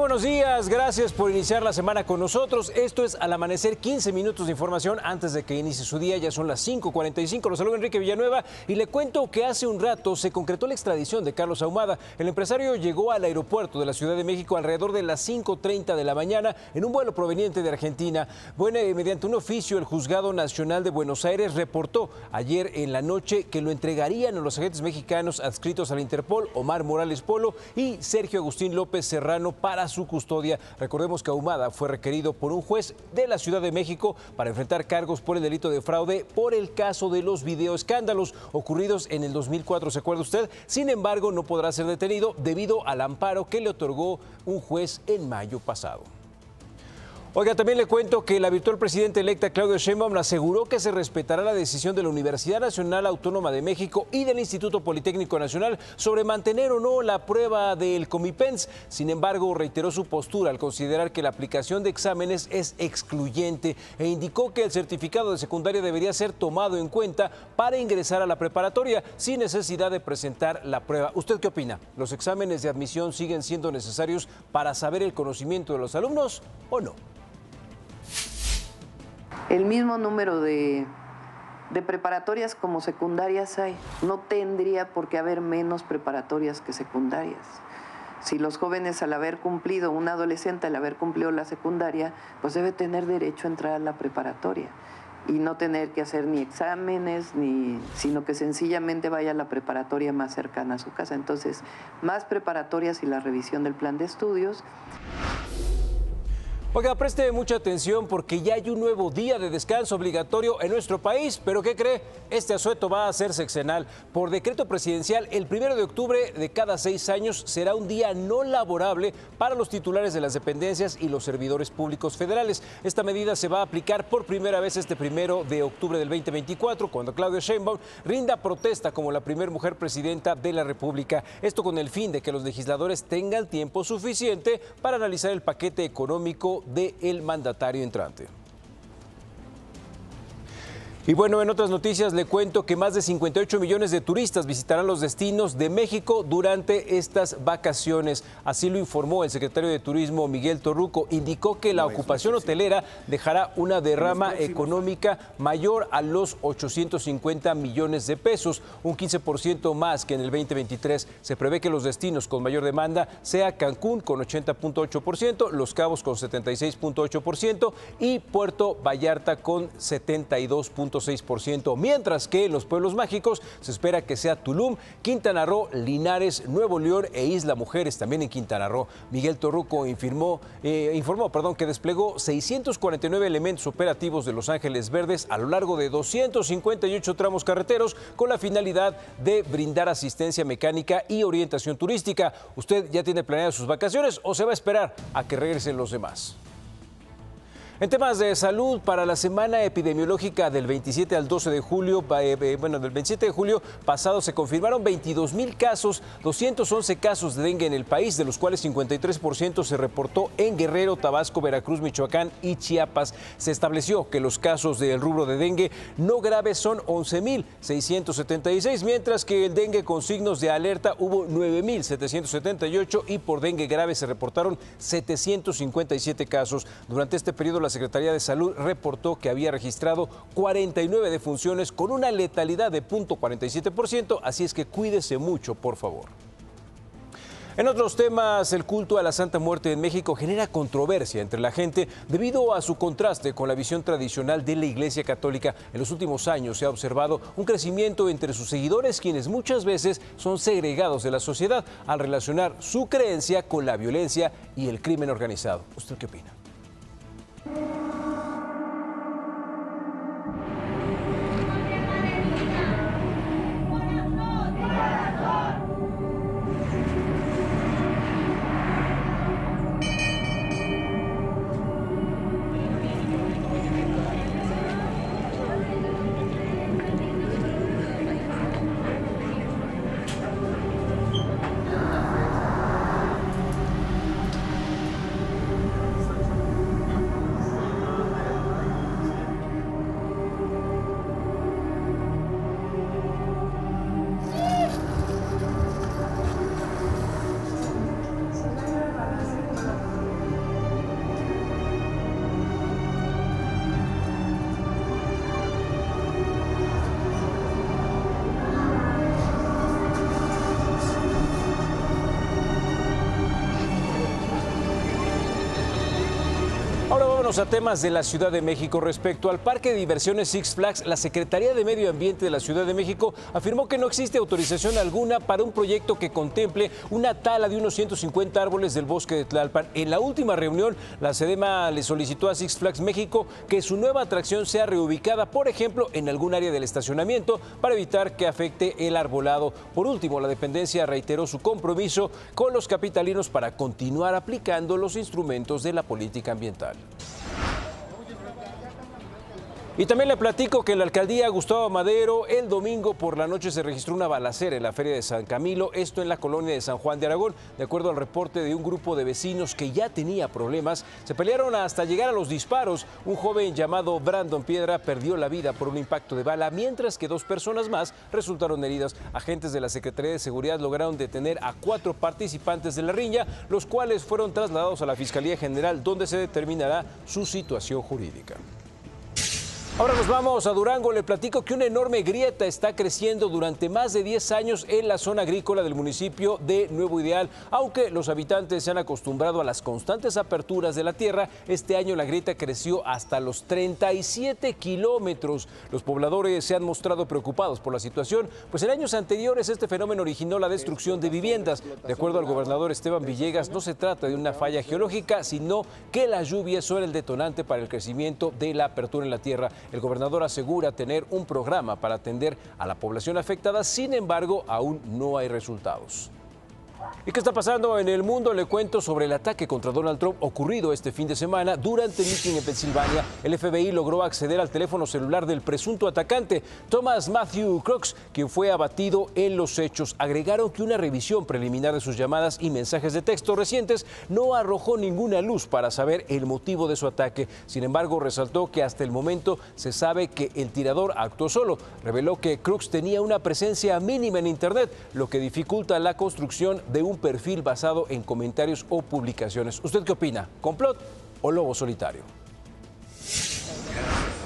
buenos días, gracias por iniciar la semana con nosotros. Esto es Al Amanecer, 15 minutos de información antes de que inicie su día. Ya son las 5:45. Los saluda Enrique Villanueva y le cuento que hace un rato se concretó la extradición de Carlos Ahumada. El empresario llegó al aeropuerto de la Ciudad de México alrededor de las 5:30 de la mañana en un vuelo proveniente de Argentina. Bueno, mediante un oficio, el Juzgado Nacional de Buenos Aires reportó ayer en la noche que lo entregarían a los agentes mexicanos adscritos al Interpol, Omar Morales Polo y Sergio Agustín López Serrano, para su custodia. Recordemos que Ahumada fue requerido por un juez de la Ciudad de México para enfrentar cargos por el delito de fraude por el caso de los videoescándalos ocurridos en el 2004, ¿se acuerda usted? Sin embargo, no podrá ser detenido debido al amparo que le otorgó un juez en mayo pasado. Oiga, también le cuento que la virtual presidenta electa Claudia Sheinbaum aseguró que se respetará la decisión de la Universidad Nacional Autónoma de México y del Instituto Politécnico Nacional sobre mantener o no la prueba del Comipens. Sin embargo, reiteró su postura al considerar que la aplicación de exámenes es excluyente e indicó que el certificado de secundaria debería ser tomado en cuenta para ingresar a la preparatoria sin necesidad de presentar la prueba. ¿Usted qué opina? ¿Los exámenes de admisión siguen siendo necesarios para saber el conocimiento de los alumnos o no? El mismo número de preparatorias como secundarias hay. No tendría por qué haber menos preparatorias que secundarias. Si los jóvenes al haber cumplido, un adolescente al haber cumplido la secundaria, pues debe tener derecho a entrar a la preparatoria y no tener que hacer ni exámenes, sino que sencillamente vaya a la preparatoria más cercana a su casa. Entonces, más preparatorias y la revisión del plan de estudios. Oiga, preste mucha atención porque ya hay un nuevo día de descanso obligatorio en nuestro país, pero ¿qué cree? Este asueto va a ser sexenal. Por decreto presidencial, el 1 de octubre de cada 6 años será un día no laborable para los titulares de las dependencias y los servidores públicos federales. Esta medida se va a aplicar por primera vez este 1 de octubre del 2024, cuando Claudia Sheinbaum rinda protesta como la primera mujer presidenta de la República. Esto con el fin de que los legisladores tengan tiempo suficiente para analizar el paquete económico del mandatario entrante. Y bueno, en otras noticias le cuento que más de 58 millones de turistas visitarán los destinos de México durante estas vacaciones. Así lo informó el secretario de Turismo, Miguel Torruco. Indicó que la ocupación hotelera dejará una derrama económica mayor a los 850 millones de pesos, un 15% más que en el 2023. Se prevé que los destinos con mayor demanda sea Cancún con 80.8%, Los Cabos con 76.8% y Puerto Vallarta con 72.6%, mientras que en los pueblos mágicos se espera que sea Tulum, Quintana Roo, Linares, Nuevo León e Isla Mujeres, también en Quintana Roo. Miguel Torruco informó que desplegó 649 elementos operativos de Los Ángeles Verdes a lo largo de 258 tramos carreteros con la finalidad de brindar asistencia mecánica y orientación turística. ¿Usted ya tiene planeadas sus vacaciones o se va a esperar a que regresen los demás? En temas de salud, para la semana epidemiológica del 27 al 12 de julio, del 27 de julio pasado se confirmaron 22,000 casos, 211 casos de dengue en el país, de los cuales 53% se reportó en Guerrero, Tabasco, Veracruz, Michoacán y Chiapas. Se estableció que los casos del rubro de dengue no graves son 11,676, mientras que el dengue con signos de alerta hubo 9,778 y por dengue grave se reportaron 757 casos. Durante este periodo, la Secretaría de Salud reportó que había registrado 49 defunciones con una letalidad de 0.47%, así es que cuídese mucho, por favor. En otros temas, el culto a la Santa Muerte en México genera controversia entre la gente debido a su contraste con la visión tradicional de la Iglesia Católica. En los últimos años se ha observado un crecimiento entre sus seguidores, quienes muchas veces son segregados de la sociedad al relacionar su creencia con la violencia y el crimen organizado. ¿Usted qué opina? Ahora vámonos a temas de la Ciudad de México. Respecto al parque de diversiones Six Flags, la Secretaría de Medio Ambiente de la Ciudad de México afirmó que no existe autorización alguna para un proyecto que contemple una tala de unos 150 árboles del bosque de Tlalpan. En la última reunión, la SEDEMA le solicitó a Six Flags México que su nueva atracción sea reubicada, por ejemplo, en algún área del estacionamiento para evitar que afecte el arbolado. Por último, la dependencia reiteró su compromiso con los capitalinos para continuar aplicando los instrumentos de la política ambiental. Y también le platico que en la alcaldía Gustavo Madero el domingo por la noche se registró una balacera en la feria de San Camilo, esto en la colonia de San Juan de Aragón. De acuerdo al reporte de un grupo de vecinos que ya tenía problemas, se pelearon hasta llegar a los disparos. Un joven llamado Brandon Piedra perdió la vida por un impacto de bala, mientras que dos personas más resultaron heridas. Agentes de la Secretaría de Seguridad lograron detener a 4 participantes de la riña, los cuales fueron trasladados a la Fiscalía General, donde se determinará su situación jurídica. Ahora nos vamos a Durango. Le platico que una enorme grieta está creciendo durante más de 10 años en la zona agrícola del municipio de Nuevo Ideal. Aunque los habitantes se han acostumbrado a las constantes aperturas de la tierra, este año la grieta creció hasta los 37 kilómetros. Los pobladores se han mostrado preocupados por la situación, pues en años anteriores este fenómeno originó la destrucción de viviendas. De acuerdo al gobernador Esteban Villegas, no se trata de una falla geológica, sino que las lluvias son el detonante para el crecimiento de la apertura en la tierra. El gobernador asegura tener un programa para atender a la población afectada, sin embargo, aún no hay resultados. ¿Y qué está pasando en el mundo? Le cuento sobre el ataque contra Donald Trump ocurrido este fin de semana durante el mitin en Pensilvania. El FBI logró acceder al teléfono celular del presunto atacante, Thomas Matthew Crooks, quien fue abatido en los hechos. Agregaron que una revisión preliminar de sus llamadas y mensajes de texto recientes no arrojó ninguna luz para saber el motivo de su ataque. Sin embargo, resaltó que hasta el momento se sabe que el tirador actuó solo. Reveló que Crooks tenía una presencia mínima en Internet, lo que dificulta la construcción de un perfil basado en comentarios o publicaciones. ¿Usted qué opina? ¿Complot o lobo solitario?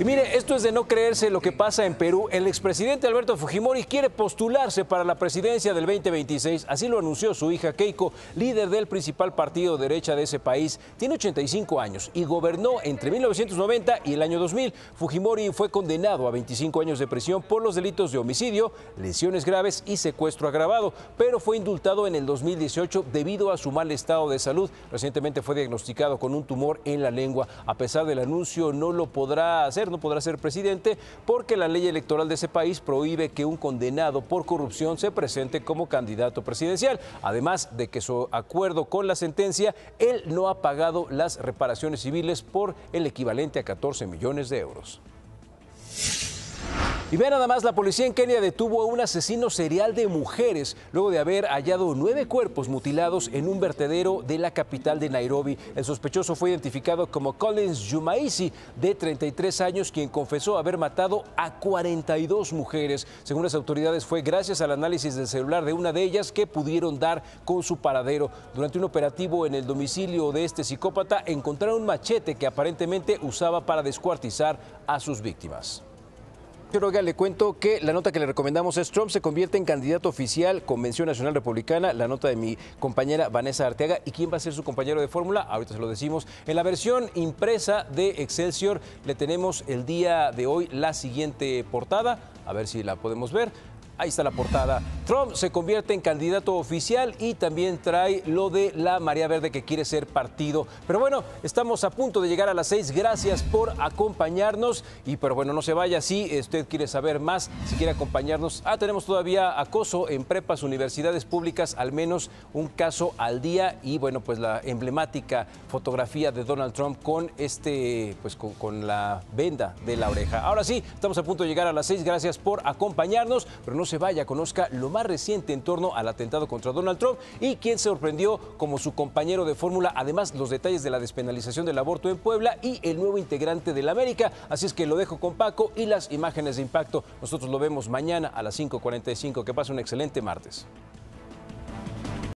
Y mire, esto es de no creerse lo que pasa en Perú. El expresidente Alberto Fujimori quiere postularse para la presidencia del 2026. Así lo anunció su hija Keiko, líder del principal partido de derecha de ese país. Tiene 85 años y gobernó entre 1990 y el año 2000. Fujimori fue condenado a 25 años de prisión por los delitos de homicidio, lesiones graves y secuestro agravado, pero fue indultado en el 2018 debido a su mal estado de salud. Recientemente fue diagnosticado con un tumor en la lengua. A pesar del anuncio, no lo podrá hacer. No podrá ser presidente porque la ley electoral de ese país prohíbe que un condenado por corrupción se presente como candidato presidencial. Además de que su acuerdo con la sentencia, él no ha pagado las reparaciones civiles por el equivalente a 14 millones de euros. Y vean nada más, la policía en Kenia detuvo a un asesino serial de mujeres luego de haber hallado 9 cuerpos mutilados en un vertedero de la capital de Nairobi. El sospechoso fue identificado como Collins Jumaizi, de 33 años, quien confesó haber matado a 42 mujeres. Según las autoridades, fue gracias al análisis del celular de una de ellas que pudieron dar con su paradero. Durante un operativo en el domicilio de este psicópata, encontraron un machete que aparentemente usaba para descuartizar a sus víctimas. Pero oiga, le cuento que la nota que le recomendamos es: Trump se convierte en candidato oficial, Convención Nacional Republicana, la nota de mi compañera Vanessa Arteaga. ¿Y quién va a ser su compañero de fórmula? Ahorita se lo decimos. En la versión impresa de Excelsior le tenemos el día de hoy la siguiente portada, a ver si la podemos ver. Ahí está la portada. Trump se convierte en candidato oficial y también trae lo de la marea verde que quiere ser partido. Pero bueno, estamos a punto de llegar a las 6. Gracias por acompañarnos. Y pero bueno, no se vaya. Si usted quiere saber más, si quiere acompañarnos. Tenemos todavía acoso en prepas, universidades públicas, al menos un caso al día. Y bueno, pues la emblemática fotografía de Donald Trump con con la venda de la oreja. Ahora sí, estamos a punto de llegar a las 6. Gracias por acompañarnos. Pero no se vaya, conozca lo más reciente en torno al atentado contra Donald Trump y quién sorprendió como su compañero de fórmula. Además, los detalles de la despenalización del aborto en Puebla y el nuevo integrante de la América. Así es que lo dejo con Paco y las imágenes de impacto. Nosotros lo vemos mañana a las 5:45. Que pase un excelente martes.